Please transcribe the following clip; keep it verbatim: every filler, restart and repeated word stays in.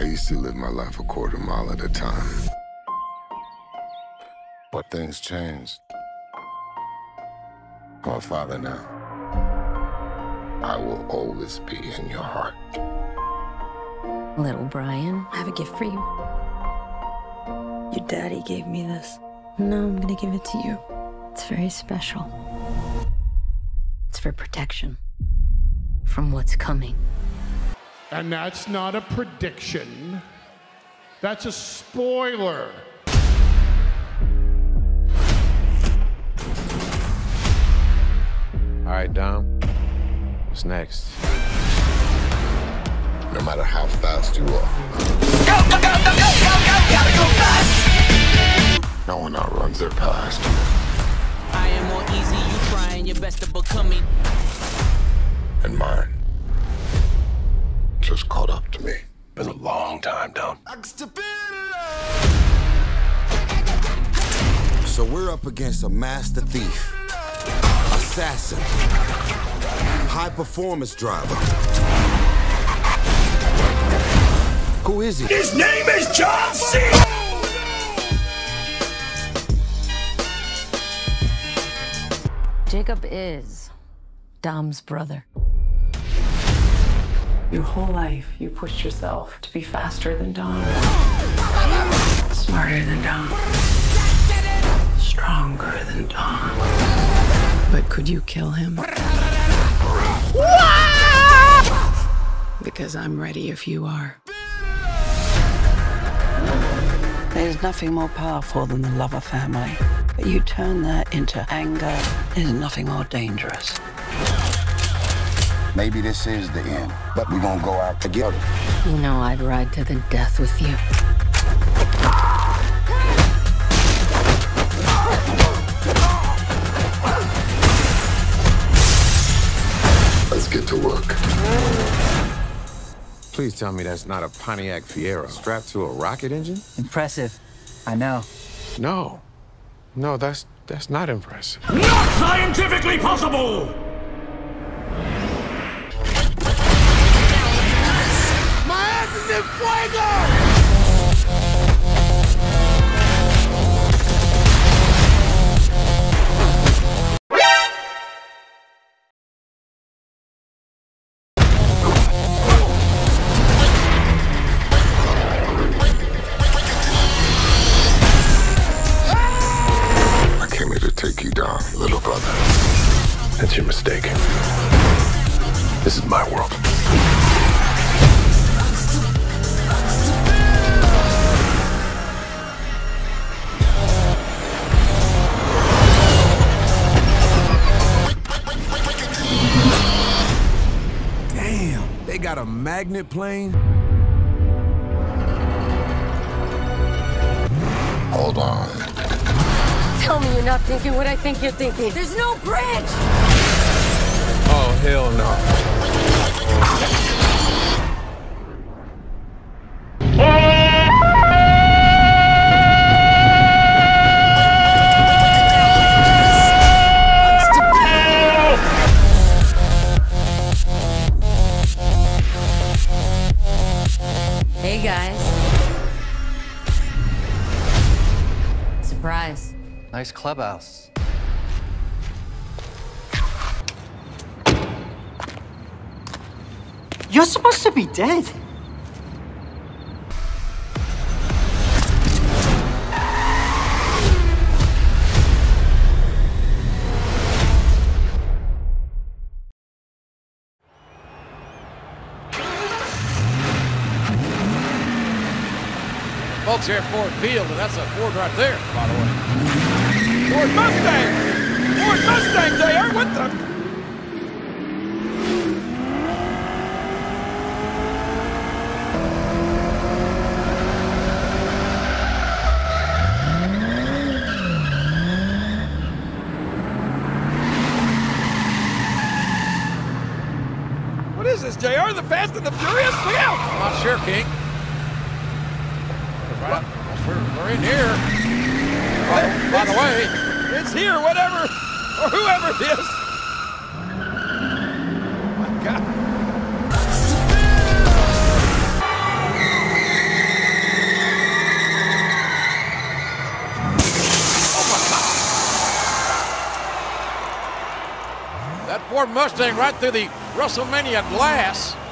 I used to live my life a quarter mile at a time. But things changed. I'm a father now. I will always be in your heart. Little Brian, I have a gift for you. Your daddy gave me this. Now I'm gonna give it to you. It's very special. It's for protection from what's coming. And that's not a prediction. That's a spoiler. All right, Dom. What's next? No matter how fast you are. Go, go, go, go, go, go, go, gotta go fast! No one outruns their past. I am more easy, you trying your best to become me. And mine just caught up to me. Been a long time, Dom. So we're up against a master thief, assassin, high-performance driver. Who is he? His name is John Cena! Jacob is Dom's brother. Your whole life, you pushed yourself to be faster than Dom, smarter than Dom, stronger than Dom. But could you kill him? Because I'm ready if you are. There's nothing more powerful than the Lova family. But you turn that into anger. There's nothing more dangerous. Maybe this is the end, but we're gonna go out together. You know I'd ride to the death with you. Get to work. Please tell me that's not a Pontiac Fiero strapped to a rocket engine? Impressive, I know. No, no, that's that's not impressive. Not scientifically possible! My ass is in fuego! That's your mistake. This is my world. Damn, they got a magnet plane? Hold on. Tell me you're not thinking what I think you're thinking. There's no bridge! Oh, hell no. Hey, guys. Surprise. Nice clubhouse. You're supposed to be dead. Folks here at Ford Field, and that's a Ford right there, by the way. Ford Mustang! Ford Mustang, they are with them! J R, the Fast and the Furious? Look out! I'm not sure, King. What? We're, we're in here. By, by the way, it's here, whatever, or whoever it is. Oh my God. That Ford Mustang right through the WrestleMania glass.